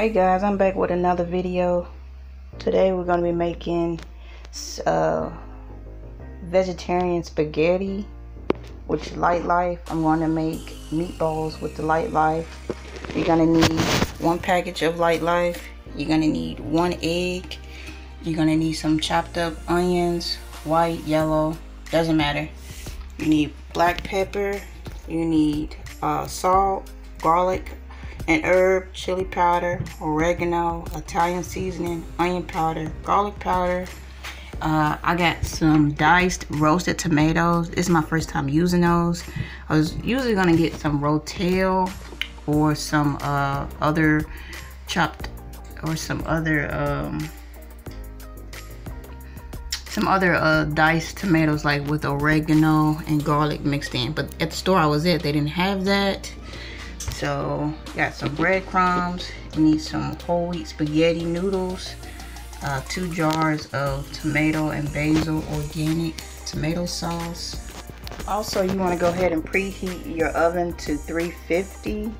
Hey guys, I'm back with another video. Today we're going to be making vegetarian spaghetti with Lightlife. I'm going to make meatballs with the Lightlife. You're going to need one package of Lightlife. You're going to need one egg. You're going to need some chopped up onions, white, yellow, doesn't matter. You need black pepper. You need salt, garlic, and herb, chili powder, oregano, Italian seasoning, onion powder, garlic powder. I got some diced roasted tomatoes. This is my first time using those. I was usually gonna get some Rotel or some other diced tomatoes like with oregano and garlic mixed in. But at the store I was at, they didn't have that. So got some breadcrumbs. You need some whole wheat spaghetti noodles, 2 jars of tomato and basil organic tomato sauce. Also, you want to go ahead and preheat your oven to 350.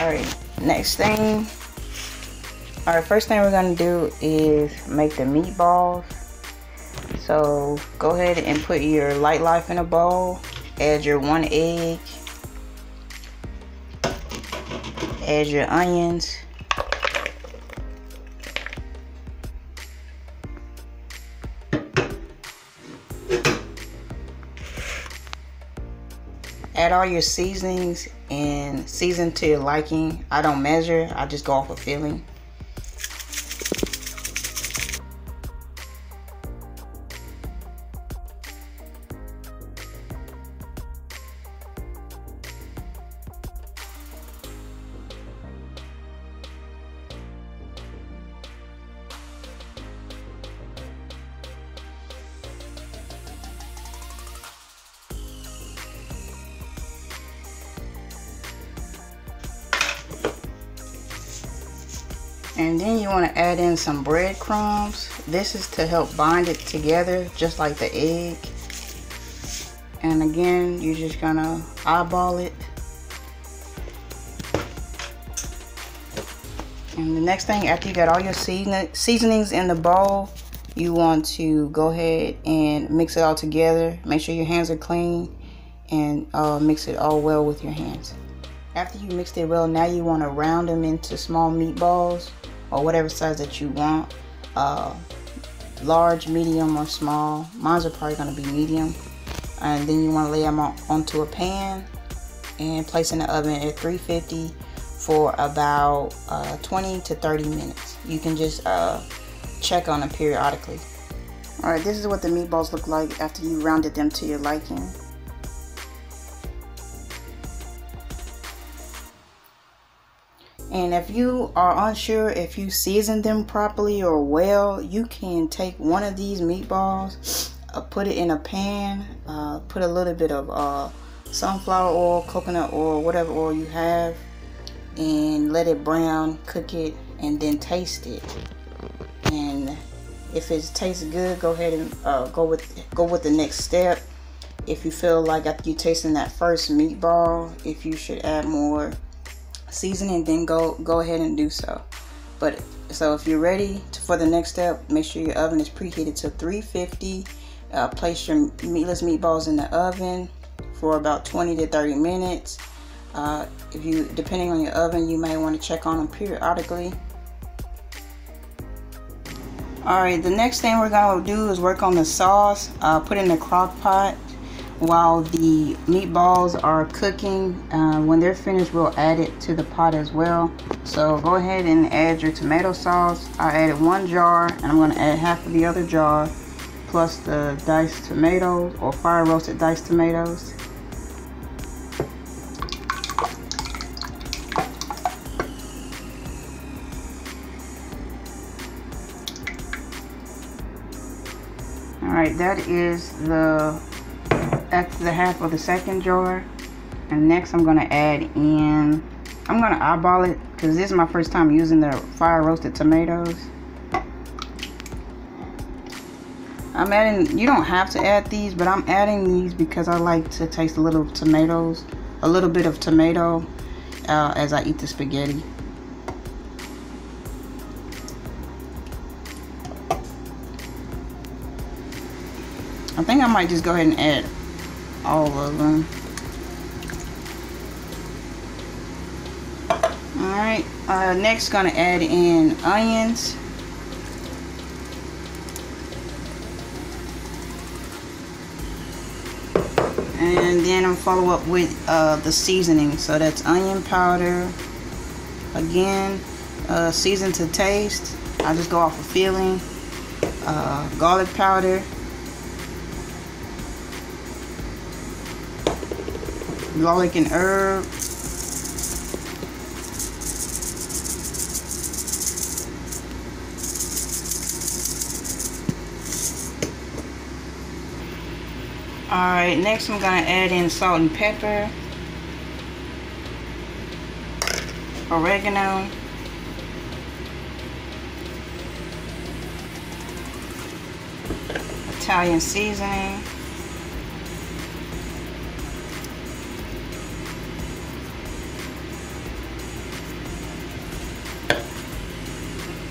All right, next thing. All right, first thing we're gonna do is make the meatballs. So go ahead and put your Lightlife in a bowl. Add your one egg. Add your onions. Add all your seasonings and season to your liking. I don't measure, I just go off of feeling. And then you want to add in some breadcrumbs. This is to help bind it together, just like the egg. And again, you're just gonna eyeball it. And the next thing, after you got all your seasonings in the bowl, you want to go ahead and mix it all together. Make sure your hands are clean and mix it all well with your hands. After you mixed it well, now you want to round them into small meatballs or whatever size that you want. Large, medium, or small. Mine are probably going to be medium. And then you want to lay them onto a pan and place in the oven at 350 for about 20 to 30 minutes. You can just check on them periodically. Alright, this is what the meatballs look like after you rounded them to your liking. And if you are unsure if you seasoned them properly or well, you can take one of these meatballs, put it in a pan, put a little bit of sunflower oil, coconut oil, whatever oil you have, and let it brown, cook it, and then taste it. And if it tastes good, go ahead and go with the next step. If you feel like after you tasting that first meatball, if you should add more seasoning, then go ahead and do so. But so if you're ready for the next step, make sure your oven is preheated to 350. Place your meatless meatballs in the oven for about 20 to 30 minutes. If you, depending on your oven, you may want to check on them periodically. All right, the next thing we're gonna do is work on the sauce. Put in the crock pot. While the meatballs are cooking, when they're finished, we'll add it to the pot as well. So go ahead and add your tomato sauce. I added 1 jar, and I'm going to add half of the other jar, plus the diced tomatoes or fire roasted diced tomatoes. All right, that is the half of the second jar. And next I'm going to add in, I'm going to eyeball it because this is my first time using the fire roasted tomatoes. I'm adding, you don't have to add these, but I'm adding these because I like to taste a little bit of tomato as I eat the spaghetti. I think I might just go ahead and add all of them. Alright, next gonna add in onions. And then I'll follow up with the seasoning. So that's onion powder. Again, season to taste. I just go off of feeling. Garlic powder. Garlic and herb. Alright, next I'm going to add in salt and pepper, oregano, Italian seasoning,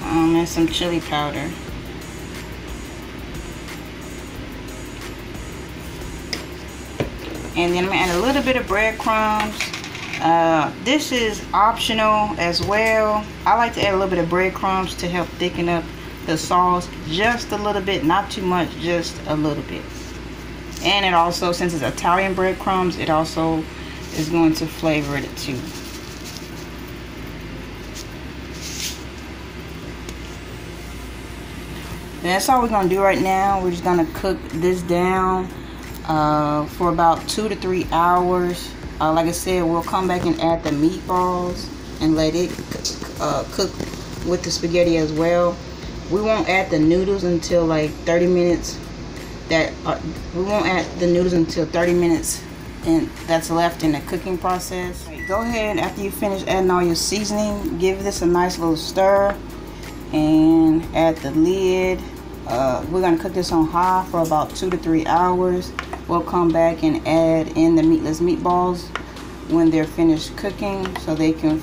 and some chili powder. And then I'm going to add a little bit of breadcrumbs. This is optional as well. I like to add a little bit of breadcrumbs to help thicken up the sauce just a little bit. Not too much, just a little bit. And it also, since it's Italian breadcrumbs, it also is going to flavor it too. That's all we're going to do right now. We're just going to cook this down for about 2 to 3 hours. Like I said, we'll come back and add the meatballs and let it cook with the spaghetti as well. We won't add the noodles until like 30 minutes. We won't add the noodles until 30 minutes and that's left in the cooking process. Right, go ahead, after you finish adding all your seasoning, give this a nice little stir and add the lid. We're going to cook this on high for about 2 to 3 hours. We'll come back and add in the meatless meatballs when they're finished cooking so they can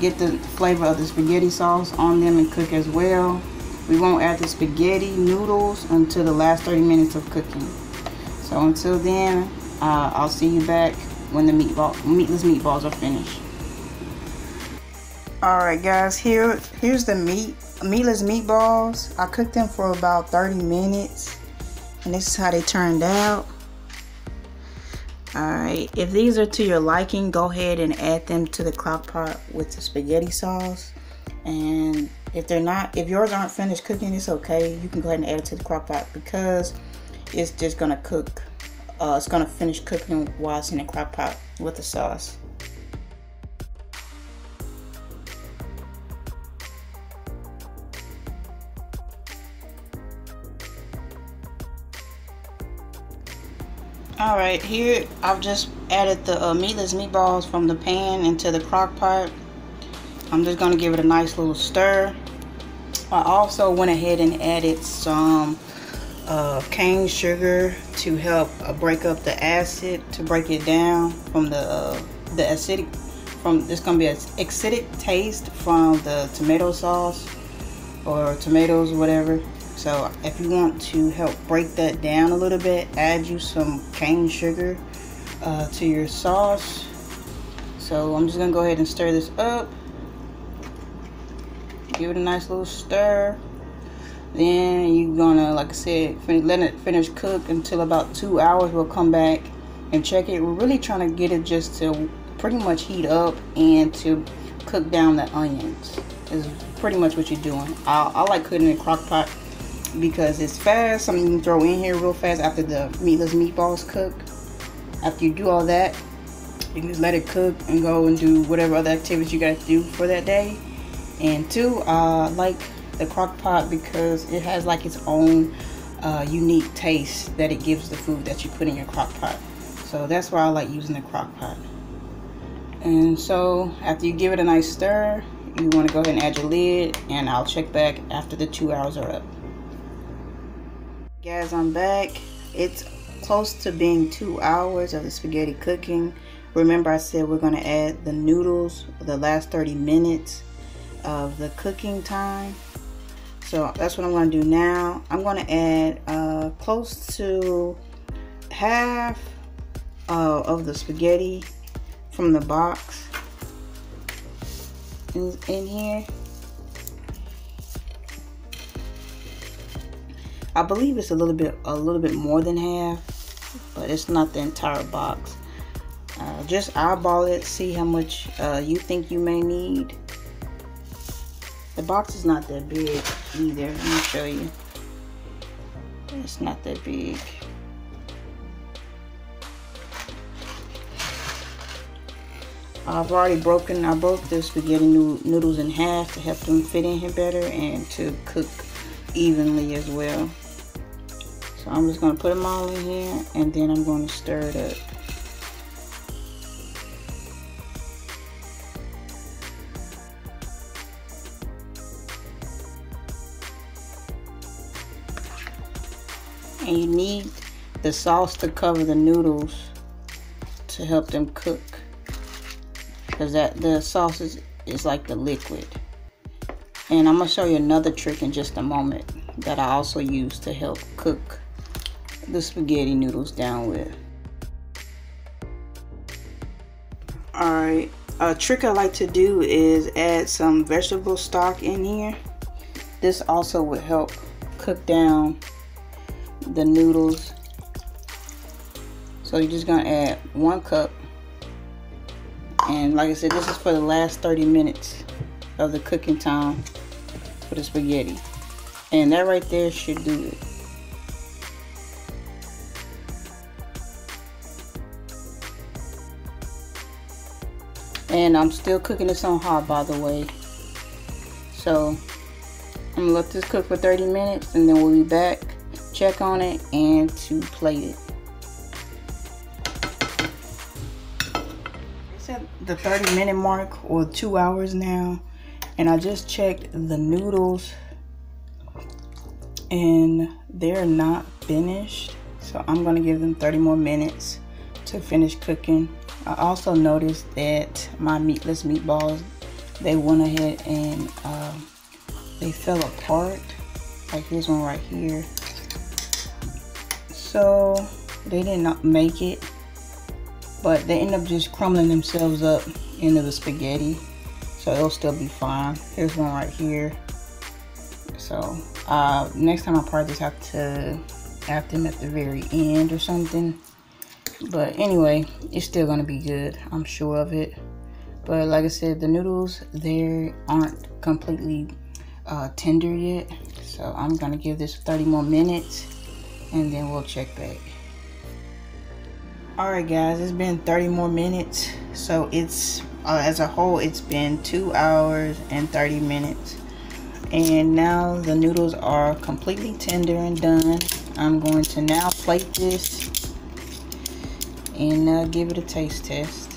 get the flavor of the spaghetti sauce on them and cook as well. We won't add the spaghetti noodles until the last 30 minutes of cooking. So until then, I'll see you back when the meatless meatballs are finished. Alright guys, here's the meatless meatballs. I cooked them for about 30 minutes and this is how they turned out. Alright, if these are to your liking, go ahead and add them to the crock pot with the spaghetti sauce. And if they're not, if yours aren't finished cooking, it's okay. You can go ahead and add it to the crock pot because it's just gonna cook. It's gonna finish cooking while it's in the crock pot with the sauce. Alright, here I've just added the meatless meatballs from the pan into the crock pot. I'm just going to give it a nice little stir. I also went ahead and added some cane sugar to help break up the acid, to break it down from the acidic, it's going to be an acidic taste from the tomato sauce or tomatoes, whatever. So if you want to help break that down a little bit, add you some cane sugar to your sauce. So I'm just gonna go ahead and stir this up. Give it a nice little stir. Then you're gonna, like I said, let it finish cook until about 2 hours. We'll come back and check it. We're really trying to get it just to pretty much heat up and to cook down the onions is pretty much what you're doing. I like cooking in a crock pot because it's fast, something you can throw in here real fast after the meatless meatballs cook. After you do all that, you can just let it cook and go and do whatever other activities you got to do for that day. And two, I like the crock pot because it has like its own unique taste that it gives the food that you put in your crock pot. So that's why I like using the crock pot. And so after you give it a nice stir, you want to go ahead and add your lid, and I'll check back after the 2 hours are up. Guys, I'm back. It's close to being 2 hours of the spaghetti cooking. Remember I said we're going to add the noodles for the last 30 minutes of the cooking time. So that's what I'm going to do now. I'm going to add close to half of the spaghetti from the box in here. I believe it's a little bit more than half, but it's not the entire box. Just eyeball it, see how much you think you may need. The box is not that big either. Let me show you. It's not that big. I've already I broke the spaghetti noodles in half to help them fit in here better and to cook evenly as well. So I'm just going to put them all in here and then I'm going to stir it up. And you need the sauce to cover the noodles to help them cook, because the sauce is like the liquid. And I'm going to show you another trick in just a moment that I also use to help cook the spaghetti noodles down with. Alright, a trick I like to do is add some vegetable stock in here. This also would help cook down the noodles. So you're just gonna add 1 cup, and like I said, this is for the last 30 minutes of the cooking time for the spaghetti, and that right there should do it. And I'm still cooking this on high, by the way, so I'm gonna let this cook for 30 minutes and then we'll be back, check on it, and to plate it. It's at the 30-minute mark, or 2 hours now, and I just checked the noodles and they're not finished, so I'm gonna give them 30 more minutes to finish cooking. I also noticed that my meatless meatballs, they went ahead and they fell apart, like this one right here. So they did not make it, but they end up just crumbling themselves up into the spaghetti, so it'll still be fine. Here's one right here. So next time I probably just have to add them at the very end or something, but anyway, it's still gonna be good, I'm sure of it. But like I said, the noodles, they aren't completely tender yet, so I'm gonna give this 30 more minutes and then we'll check back. Alright guys, it's been 30 more minutes, so it's as a whole it's been 2 hours and 30 minutes, and now the noodles are completely tender and done. I'm going to now plate this and give it a taste test.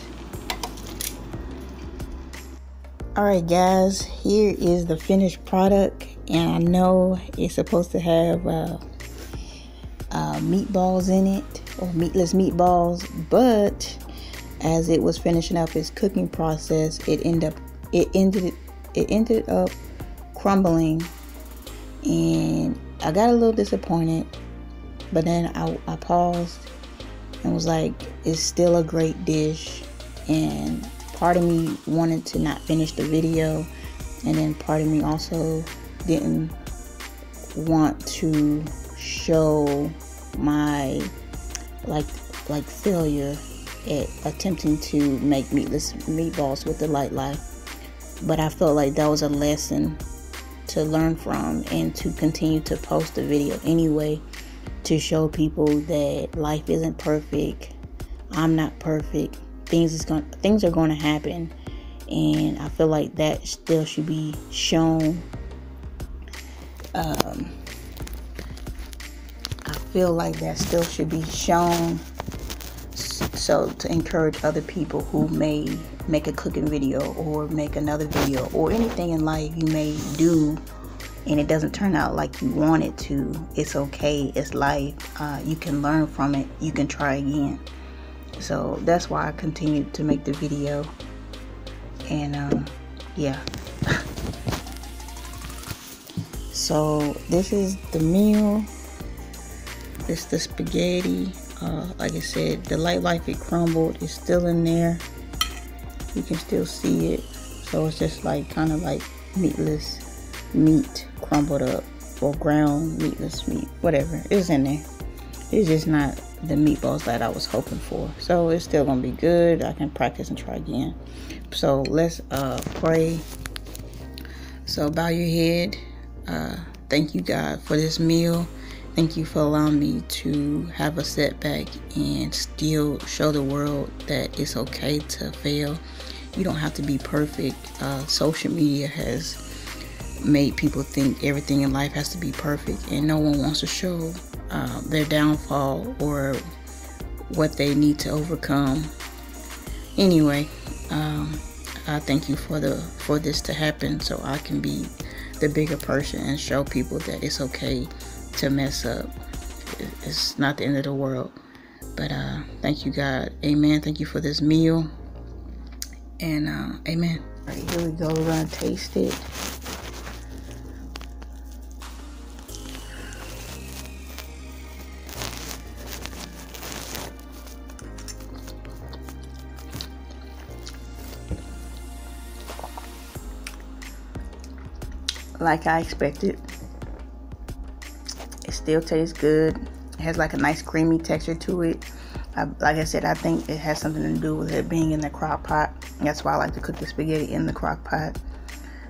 Alright guys, here is the finished product, and I know it's supposed to have meatballs in it, or meatless meatballs, but as it was finishing up its cooking process, it ended up crumbling, and I got a little disappointed. But then I paused and was like, it's still a great dish, and part of me wanted to not finish the video, and then part of me also didn't want to show my like failure at attempting to make meatless meatballs with the Lightlife. But I felt like that was a lesson to learn from, and to continue to post the video anyway, to show people that life isn't perfect, I'm not perfect, things are going to happen, and I feel like that still should be shown. So to encourage other people who may make a cooking video or make another video or anything in life you may do and it doesn't turn out like you want it to, it's okay, it's life, you can learn from it, you can try again. So that's why I continued to make the video, and yeah. So this is the meal. It's the spaghetti. Like I said, the Lightlife, it crumbled. It's still in there. You can still see it. So it's just like kind of like meatless meat crumbled up, or ground meatless meat, whatever. It's in there. It's just not the meatballs that I was hoping for. So it's still gonna be good. I can practice and try again. So let's pray. So bow your head. Thank you, God, for this meal. Thank you for allowing me to have a setback and still show the world that it's okay to fail. You don't have to be perfect. Social media has made people think everything in life has to be perfect, and no one wants to show their downfall or what they need to overcome. Anyway, I thank you for this to happen, so I can be the bigger person and show people that it's okay to mess up. It's not the end of the world. But thank you, God. Amen. Thank you for this meal. And amen. All right, here we go. We're gonna taste it. Like I expected, it still tastes good. It has like a nice creamy texture to it. Like I said, I think it has something to do with it being in the crock pot. That's why I like to cook the spaghetti in the crock pot,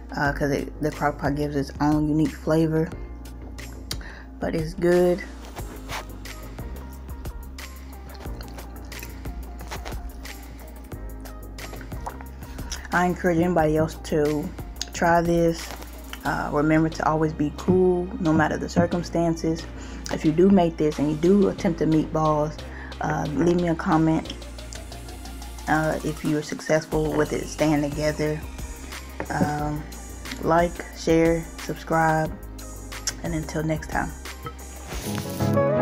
because the crock pot gives its own unique flavor. But it's good. I encourage anybody else to try this. Remember to always be cool, no matter the circumstances. If you do make this and you do attempt the meatballs, leave me a comment if you are successful with it. Staying together. Like, share, subscribe, and until next time.